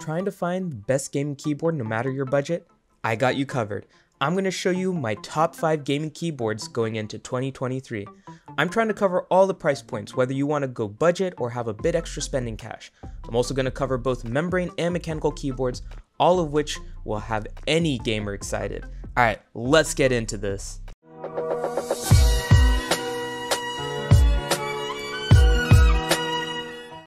Trying to find the best gaming keyboard no matter your budget? I got you covered. I'm going to show you my top 5 gaming keyboards going into 2023. I'm trying to cover all the price points, whether you want to go budget or have a bit extra spending cash. I'm also going to cover both membrane and mechanical keyboards, all of which will have any gamer excited. Alright, let's get into this.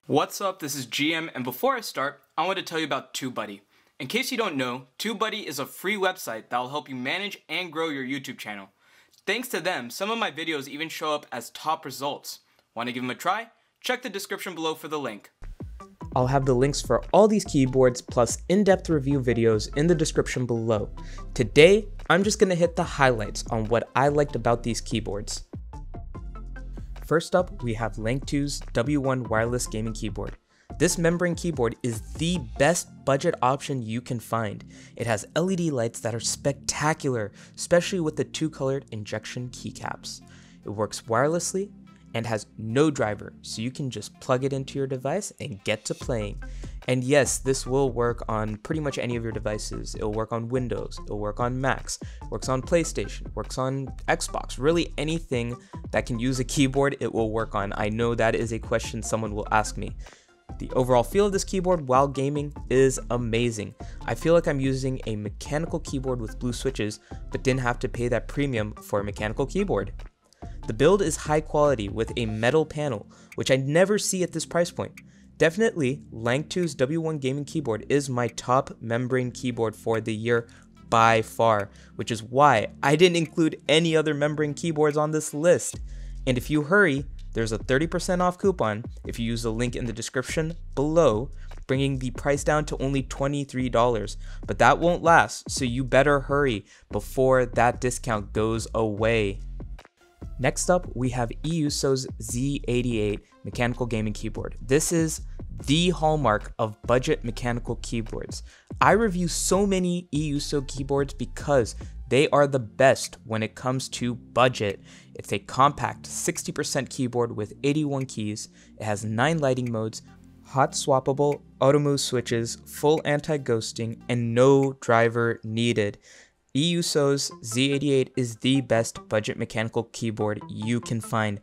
What's up, this is GM, and before I start, I want to tell you about TubeBuddy. In case you don't know, TubeBuddy is a free website that will help you manage and grow your YouTube channel. Thanks to them, some of my videos even show up as top results. Want to give them a try? Check the description below for the link. I'll have the links for all these keyboards plus in-depth review videos in the description below. Today, I'm just going to hit the highlights on what I liked about these keyboards. First up, we have LANGTU's W1 wireless gaming keyboard. This membrane keyboard is the best budget option you can find. It has LED lights that are spectacular, especially with the 2-colored injection keycaps. It works wirelessly and has no driver, so you can just plug it into your device and get to playing. And yes, this will work on pretty much any of your devices. It'll work on Windows, it'll work on Macs, works on PlayStation, works on Xbox, really anything that can use a keyboard, it will work on. I know that is a question someone will ask me. The overall feel of this keyboard while gaming is amazing. I feel like I'm using a mechanical keyboard with blue switches, but didn't have to pay that premium for a mechanical keyboard. The build is high quality with a metal panel, which I never see at this price point. Definitely, LANGTU's W1 gaming keyboard is my top membrane keyboard for the year by far, which is why I didn't include any other membrane keyboards on this list. And if you hurry, there's a 30% off coupon if you use the link in the description below, bringing the price down to only $23, but that won't last, so you better hurry before that discount goes away. Next up, we have E-Yooso's Z-88 mechanical gaming keyboard. This is the hallmark of budget mechanical keyboards. I review so many E-Yooso keyboards because they are the best when it comes to budget. It's a compact 60% keyboard with 81 keys. It has 9 lighting modes, hot swappable Outemu switches, full anti-ghosting, and no driver needed. E-Yooso's Z88 is the best budget mechanical keyboard you can find.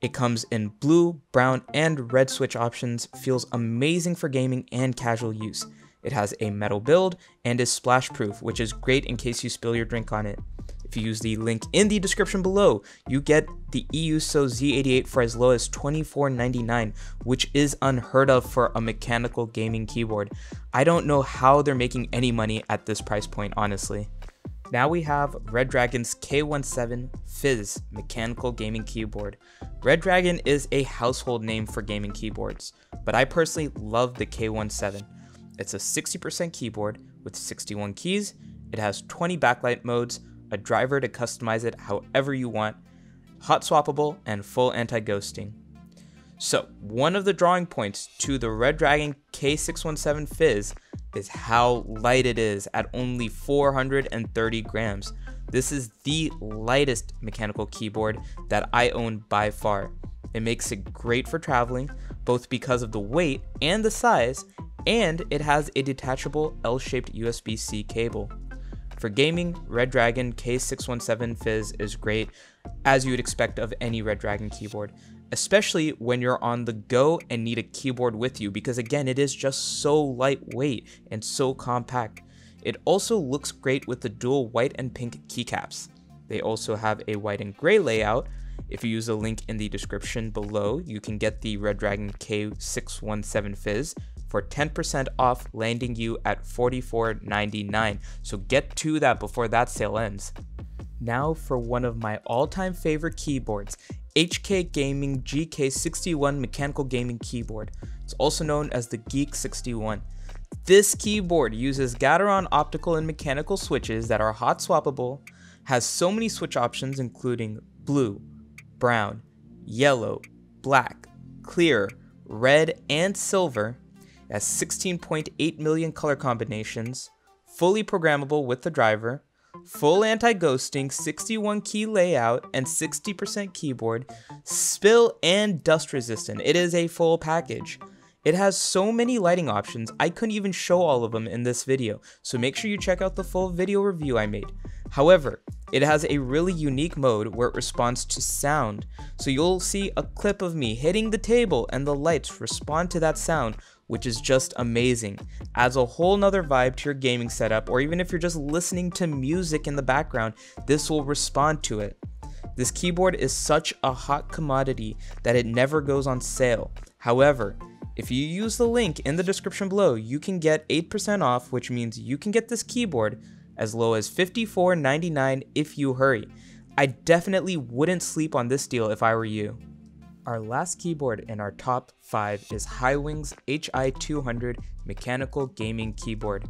It comes in blue, brown, and red switch options, feels amazing for gaming and casual use. It has a metal build and is splash proof, which is great in case you spill your drink on it. If you use the link in the description below, you get the E-Yooso Z88 for as low as $24.99, which is unheard of for a mechanical gaming keyboard. I don't know how they're making any money at this price point, honestly. Now we have Redragon's K617 Fizz mechanical gaming keyboard. Redragon is a household name for gaming keyboards, but I personally love the K617. It's a 60% keyboard with 61 keys, it has 20 backlight modes, a driver to customize it however you want, hot swappable, and full anti-ghosting. So one of the drawing points to the Redragon K617 Fizz is how light it is at only 430 grams. This is the lightest mechanical keyboard that I own by far. It makes it great for traveling, both because of the weight and the size, and it has a detachable L-shaped USB-C cable. For gaming, Redragon K617 Fizz is great, as you would expect of any Redragon keyboard, especially when you're on the go and need a keyboard with you, because again, it is just so lightweight and so compact. It also looks great with the dual white and pink keycaps. They also have a white and gray layout. If you use the link in the description below, you can get the Redragon K617 Fizz for 10% off, landing you at $44.99. So get to that before that sale ends. Now for one of my all-time favorite keyboards, HK GAMING GK61 mechanical gaming keyboard. It's also known as the Geek 61. This keyboard uses Gateron optical and mechanical switches that are hot swappable, has so many switch options including blue, brown, yellow, black, clear, red, and silver. It has 16.8 million color combinations, fully programmable with the driver, full anti-ghosting, 61 key layout, and 60% keyboard, spill and dust resistant. It is a full package. It has so many lighting options, I couldn't even show all of them in this video, so make sure you check out the full video review I made. However, it has a really unique mode where it responds to sound, so you'll see a clip of me hitting the table and the lights respond to that sound, which is just amazing. Adds a whole nother vibe to your gaming setup, or even if you're just listening to music in the background, this will respond to it. This keyboard is such a hot commodity that it never goes on sale. However, if you use the link in the description below, you can get 8% off, which means you can get this keyboard as low as $54.99 if you hurry. I definitely wouldn't sleep on this deal if I were you. Our last keyboard in our top 5 is HIWINGS HI200 Mechanical Gaming Keyboard.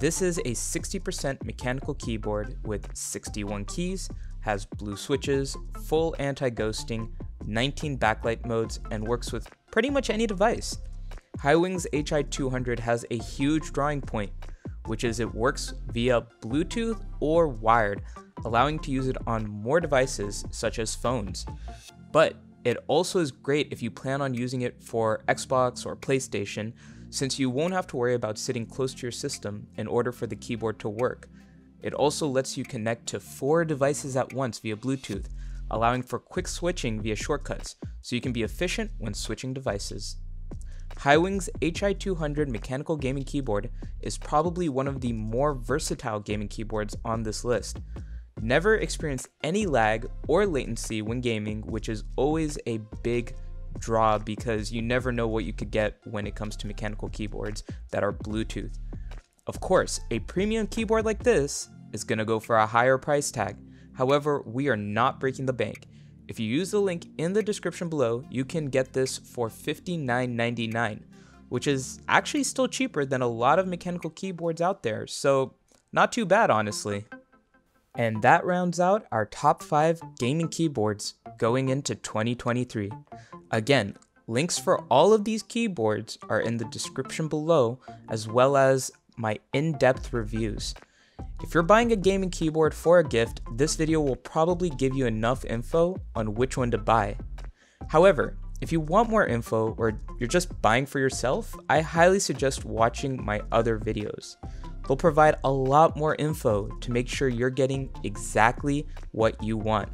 This is a 60% mechanical keyboard with 61 keys, has blue switches, full anti-ghosting, 19 backlight modes, and works with pretty much any device. HIWINGS HI200 has a huge drawing point, which is it works via Bluetooth or wired, allowing to use it on more devices such as phones. But it also is great if you plan on using it for Xbox or PlayStation, since you won't have to worry about sitting close to your system in order for the keyboard to work. It also lets you connect to 4 devices at once via Bluetooth, allowing for quick switching via shortcuts, so you can be efficient when switching devices. HIWINGS HI200 Mechanical Gaming Keyboard is probably one of the more versatile gaming keyboards on this list. Never experience any lag or latency when gaming, which is always a big draw because you never know what you could get when it comes to mechanical keyboards that are Bluetooth. Of course, a premium keyboard like this is going to go for a higher price tag. However, we are not breaking the bank. If you use the link in the description below, you can get this for $59.99, which is actually still cheaper than a lot of mechanical keyboards out there, so not too bad, honestly. And that rounds out our top 5 gaming keyboards going into 2023. Again, links for all of these keyboards are in the description below, as well as my in-depth reviews. If you're buying a gaming keyboard for a gift, this video will probably give you enough info on which one to buy. However, if you want more info or you're just buying for yourself, I highly suggest watching my other videos. They'll provide a lot more info to make sure you're getting exactly what you want.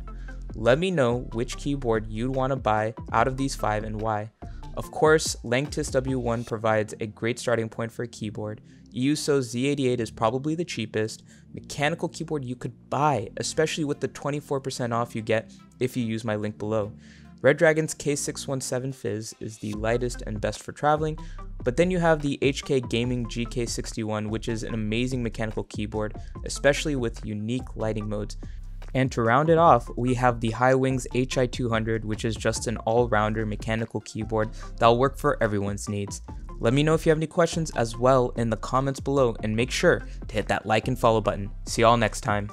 Let me know which keyboard you'd want to buy out of these 5 and why. Of course, LANGTU W1 provides a great starting point for a keyboard. E-Yooso Z-88 is probably the cheapest mechanical keyboard you could buy, especially with the 24% off you get if you use my link below. Redragon's K617 Fizz is the lightest and best for traveling, but then you have the HK GAMING GK61, which is an amazing mechanical keyboard, especially with unique lighting modes. And to round it off, we have the HIWINGS HI200, which is just an all-rounder mechanical keyboard that'll work for everyone's needs. Let me know if you have any questions as well in the comments below, and make sure to hit that like and follow button. See y'all next time.